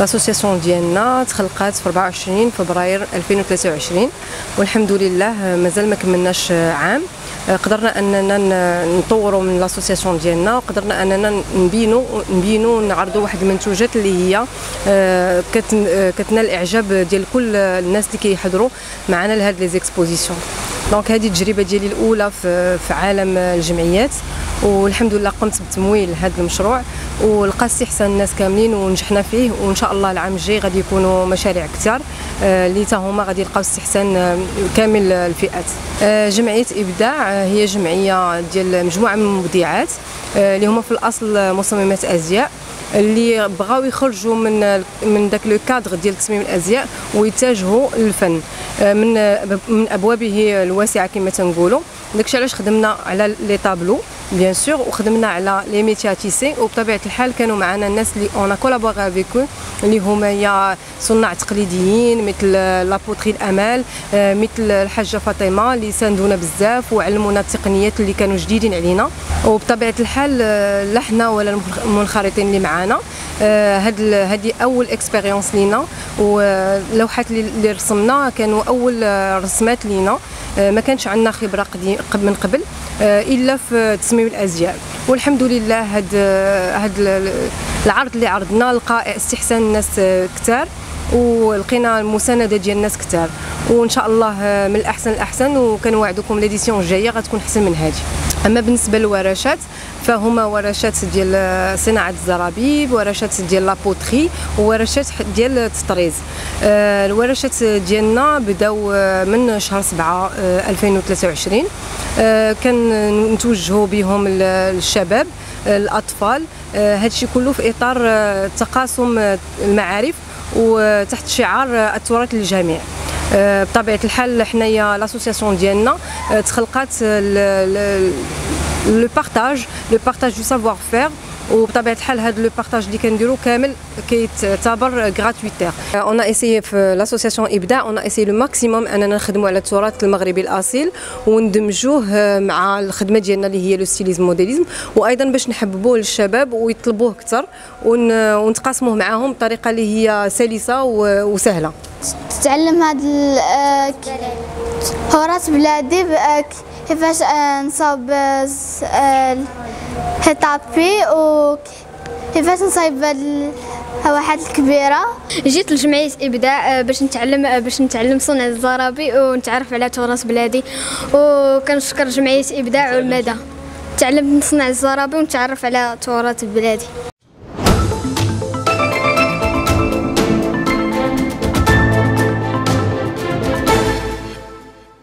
لاسوسياسيون ديالنا تخلقات في 24 فبراير 2023 والحمد لله مازال ما كملناش عام. قدرنا اننا نطوروا من لاسوسياسيون ديالنا وقدرنا اننا نبينوا نعرضوا واحد المنتوجات اللي هي كتنال الاعجاب ديال كل الناس اللي كيحضروا معنا لهاد لي زيكسبوزيسيون. دونك هذه التجربه ديالي الاولى في عالم الجمعيات والحمد لله قمت بتمويل هذا المشروع ولقى استحسان الناس كاملين ونجحنا فيه، وان شاء الله العام الجاي غادي يكونوا مشاريع كثار اللي حتى هما غادي يلقاو استحسان كامل الفئات. جمعية إبداع هي جمعية ديال مجموعة من المبدعات اللي هما في الاصل مصممات ازياء اللي بغاو يخرجوا من داك لو كادر ديال تصميم الازياء ويتجهوا للفن من ابوابه الواسعه كما تنقولوا. داكشي علاش خدمنا على لي طابلو بيان سور وخدمنا على لي ميتيا تيسي، وبطبيعه الحال كانوا معنا الناس اللي اون كولابورا افيكو اللي هما يا صناع تقليديين مثل لابوتري الامال، مثل الحاجه فاطمه اللي ساندونا بزاف وعلمونا التقنيات اللي كانوا جديدين علينا. وبطبيعه الحال لا حنا ولا المنخرطين اللي معانا هذه اول اكسبيريونس لينا، واللوحات اللي رسمنا كانوا اول رسمات لينا، ما كانش عندنا خبره من قبل الا في تصميم الازياء. والحمد لله هذا العرض اللي عرضنا لقى استحسان الناس كثار ولقينا المسانده ديال الناس كثار، وان شاء الله من الاحسن الاحسن وكنوعدكم ليديسيون الجايه غتكون احسن من هذه. اما بالنسبه للورشات فهما ورشات ديال صناعه الزرابيب، ورشات ديال لابوتري، وورشات ديال التطريز. الورشات ديالنا بداو من شهر 7 2023، كنتوجهوا بهم للشباب الاطفال، هادشي كله في اطار تقاسم المعارف وتحت شعار التراث للجميع. بطبيعه الحال حنايا لاسوسياسيون ديالنا تخلقات لو بارتاج دو سافوار فير، وبطبيعه الحال هذا لو بارتاج اللي كنديرو كامل كيتعتبر غراتويتير. اون ايسيي في لاسوسياسيون ابداع اون ايسيي لو ماكسيموم اننا نخدموا على التراث المغربي الاصيل وندمجوه مع الخدمه ديالنا اللي هي لو ستيليزم موديليزم، وايضا باش نحببوه للشباب ويطلبوه اكثر ونتقاسموه معاهم بطريقه اللي هي سلسه وسهله. تتعلم هاد التراث بلادي كيفاش نصاوب هتابي وكيفاش نصايب الواحد الكبيره. جيت لجمعيه ابداع باش نتعلم صنع الزرابي ونتعرف على تراث بلادي، وكنشكر جمعيه ابداع والمدى تعلمت نصنع الزرابي ونتعرف على تراث بلادي.